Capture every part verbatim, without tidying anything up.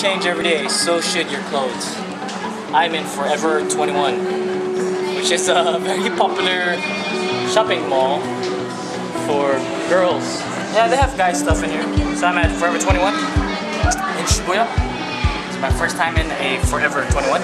change every day, so should your clothes. I'm in Forever twenty-one, which is a very popular shopping mall for girls. Yeah, they have guy stuff in here. So I'm at Forever twenty-one in Shibuya. It's my first time in a Forever twenty-one.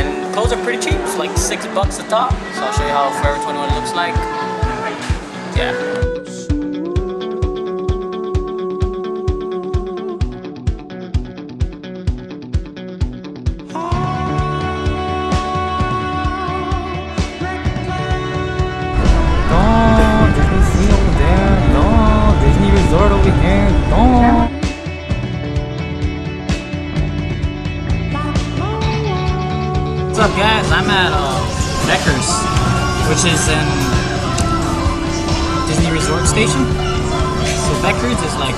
And clothes are pretty cheap, it's like six bucks a top. So I'll show you how Forever twenty-one looks like. Yeah. What's up, guys? I'm at uh, Beckers, which is in Disney Resort Station. So Beckers is like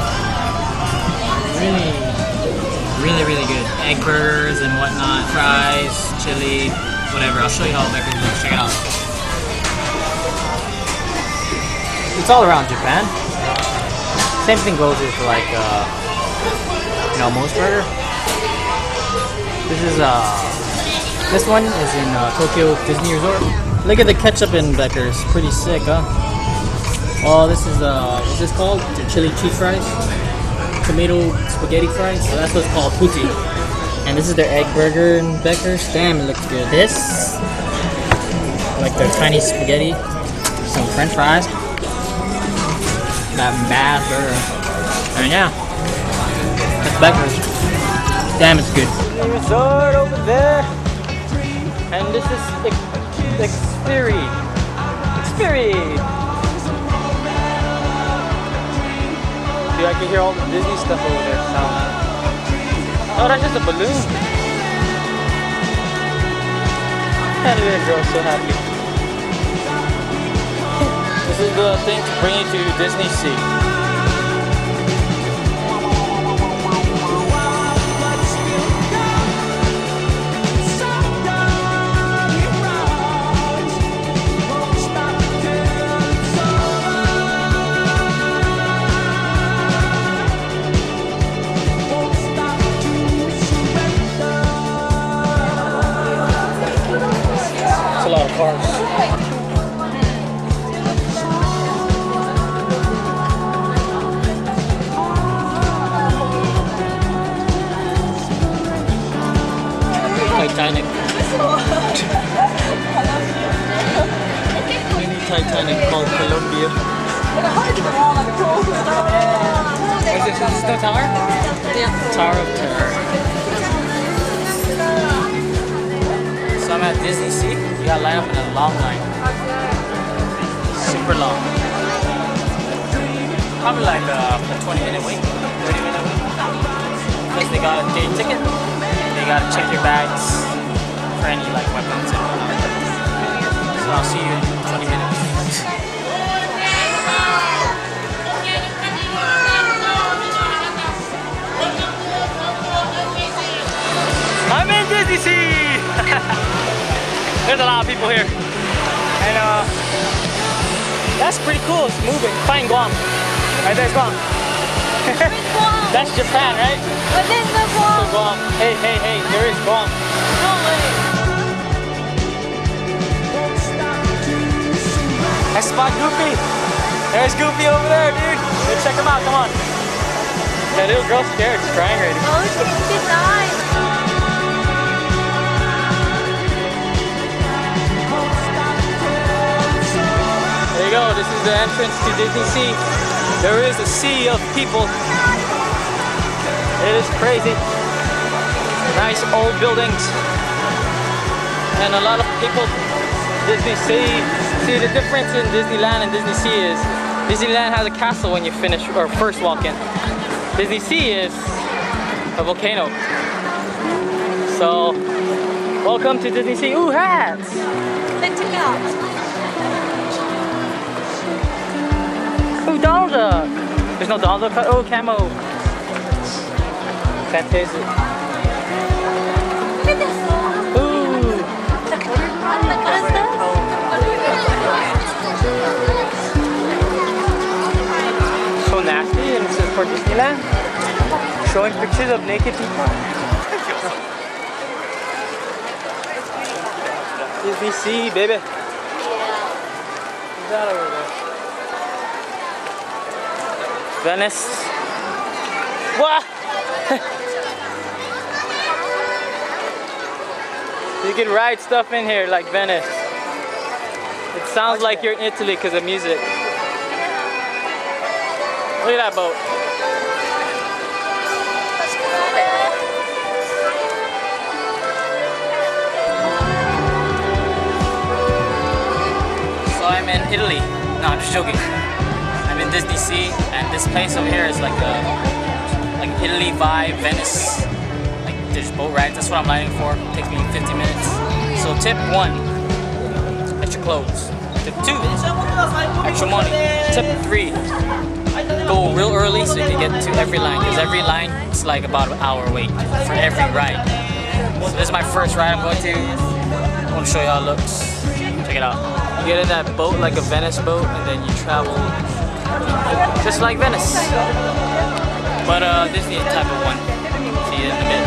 really, really, really good. Egg burgers and whatnot, fries, chili, whatever. I'll show you how Beckers looks. Check it out. It's all around Japan. Same thing goes with like uh, you know, most burger. This is a uh, This one is in uh, Tokyo Disney Resort. Look at the ketchup in Beckers. Pretty sick, huh? Oh, this is uh, what's this called? The chili cheese fries, tomato spaghetti fries. So that's what's called puti. And this is their egg burger in Beckers. Damn, it looks good. This, like their tiny spaghetti, some French fries, that mad burger. And yeah, that's Beckers. Damn, it's good. The resort over there. And this is Xperi. Xperi! Dude, I can hear all the Disney stuff over there. Oh, that's just a balloon. That little girl's so happy. This is the thing to bring you to Disney Sea. Titanic. Mini Titanic called Columbia. Is this the tower? Yeah. Tower of Terror. So I'm at Disney Sea. You gotta line up in a long line. Super long. Probably like uh, a twenty minute wait, thirty minute wait. Because they got a day ticket. You gotta check your bags for any like weapons and whatnot. So I'll see you in twenty minutes. I'm in Disney Sea! There's a lot of people here. And uh, that's pretty cool, it's moving. Find Guam. Right there's Guam. That's Japan, right? But there's no Guam. So Guam. Hey, hey, hey, there is Guam. No way. I spot Goofy. There's Goofy over there, dude. Go check him out, come on. That little girl's scared, she's crying right now. Oh, she thinks it's nice. There you go, this is the entrance to Disney Sea. There is a sea of people. It is crazy. Nice old buildings. And a lot of people, Disney Sea. See, the difference in Disneyland and Disney Sea is Disneyland has a castle when you finish or first walk in. Disney Sea is a volcano. So, welcome to Disney Sea. Ooh, hats! They took out. Ooh, Donald Duck! There's no Donald Duck. Oh, camo! Fantastic. Look at this! Ooh! So nasty, and this is for Disneyland. showing pictures of naked people. Let me see, baby. Yeah. What's that over there? Venice. What? You can ride stuff in here like Venice. It sounds like you're in Italy because of music. Look at that boat. So I'm in Italy. No, I'm just joking. I'm in Disney Sea, and this place over here is like a like Italy vibe, Venice. Like there's boat rides. That's what I'm lining for. It takes me fifty minutes. So tip one, extra clothes. Tip two, extra money. Tip three, go real early so you can get to every line, because every line is like about an hour wait for every ride. So this is my first ride I'm going to. I want to show you how it looks. Check it out. You get in that boat, like a Venice boat, and then you travel just like Venice. But uh, this is the type of one. See you in a bit.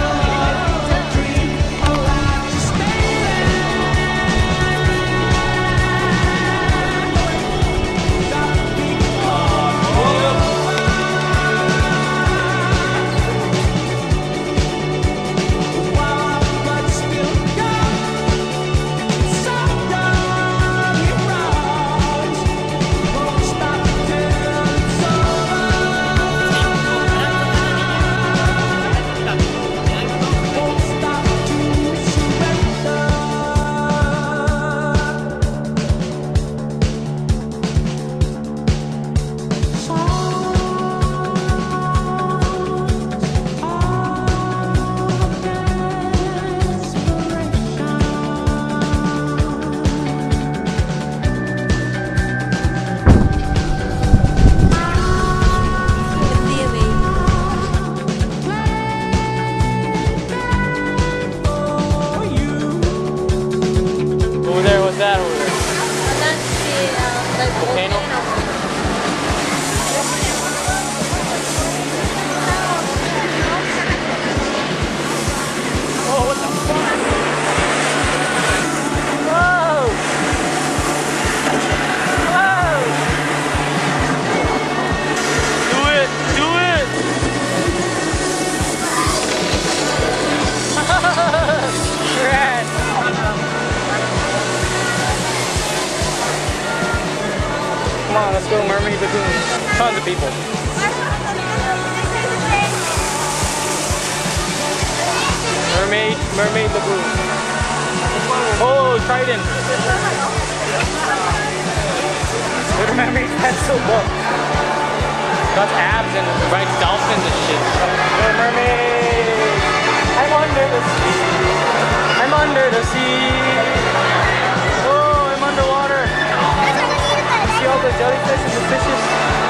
Tons of people. Mermaid, Mermaid Lagoon. Oh, Trident. Good memory, that's so cool. Got abs and right dolphins and shit. Good mermaid. I'm under the sea. I'm under the sea. Oh, I'm underwater. See all the jellyfish and the fishes.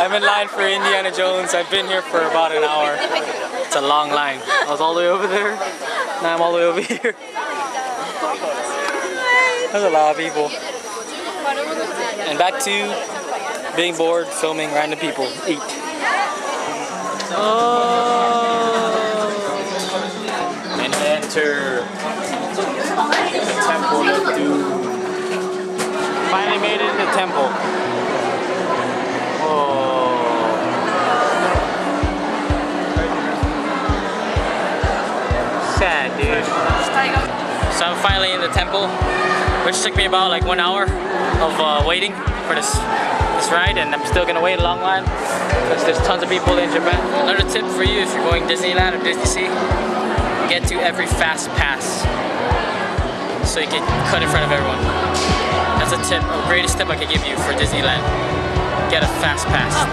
I'm in line for Indiana Jones. I've been here for about an hour. It's a long line. I was all the way over there. Now I'm all the way over here. There's a lot of people. And back to being bored, filming random people eat. Oh. And enter the temple of doom. Finally made it in the temple. Sad, dude. So I'm finally in the temple, which took me about like one hour of uh, waiting for this this ride, and I'm still gonna wait a long line because there's tons of people in Japan. Another tip for you if you're going Disneyland or Disney Sea, get to every fast pass so you can cut in front of everyone. That's a tip, the greatest tip I could give you for Disneyland. Get a fast pass. Oh.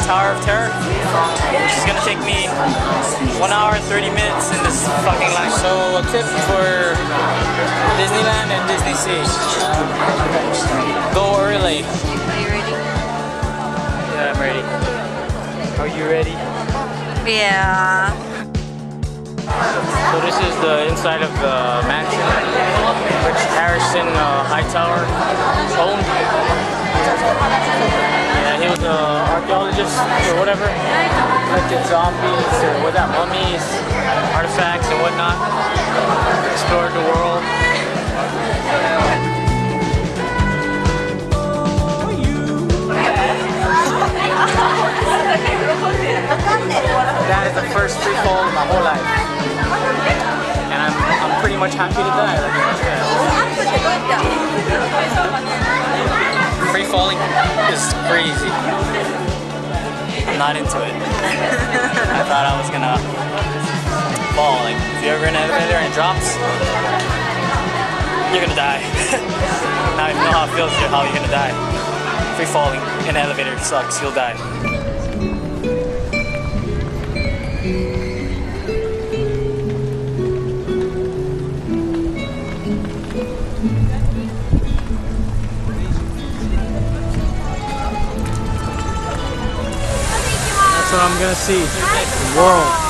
the Tower of Terror, which is gonna take me one hour and thirty minutes in this fucking line. So a tip for Disneyland and Disney Sea: go early. Are you ready? Yeah, I'm ready. Are you ready? Yeah. So this is the inside of the mansion, which Harrison uh, Hightower owned. Yeah, he was an archaeologist or whatever, collected zombies or what that mummies, artifacts and whatnot. Explored the world. That is the first free fall in my whole life. I'm pretty much happy to die. Like, free falling is crazy. I'm not into it. I thought I was gonna fall. Like, if you're ever in an elevator and it drops, you're gonna die. I don't even know how it feels, how you're gonna die. Free falling in an elevator sucks, you'll die. That's what I'm gonna see. The world.